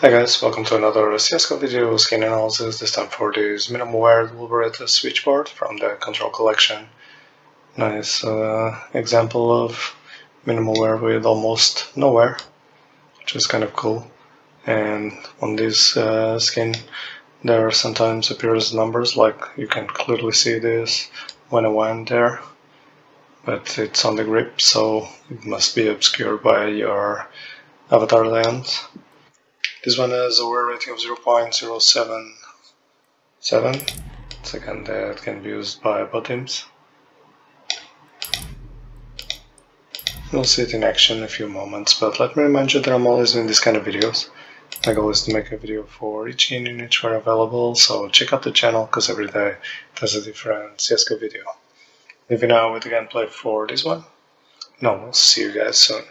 Hi guys, welcome to another CSGO video, skin analysis, this time for this minimum-ware Dual Berettas switchboard from the Control Collection. Nice example of minimum-ware with almost no wear, which is kind of cool. And on this skin there sometimes appears numbers, like you can clearly see this when I went there, but it's on the grip, so it must be obscured by your avatar lens. This one has a wear rating of 0.077. Second, that can be used by botteams. You'll see it in action in a few moments, but let me remind you that I'm always doing this kind of videos. My goal is to make a video for each game in each where available, so check out the channel because every day there's a different CSGO video. Leave you now with the gameplay for this one. No, we'll see you guys soon.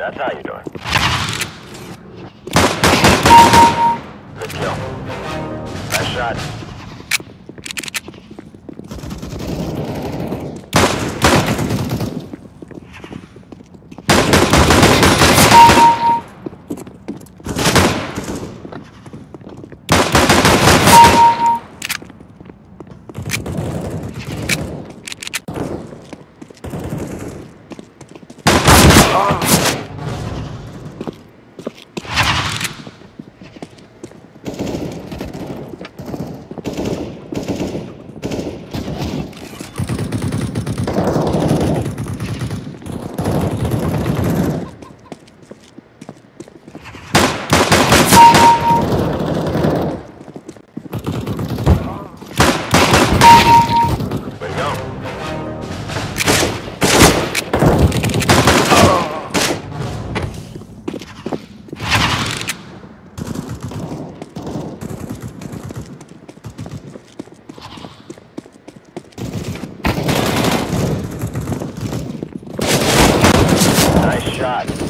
That's how you do it. Good kill. Nice shot. Shot.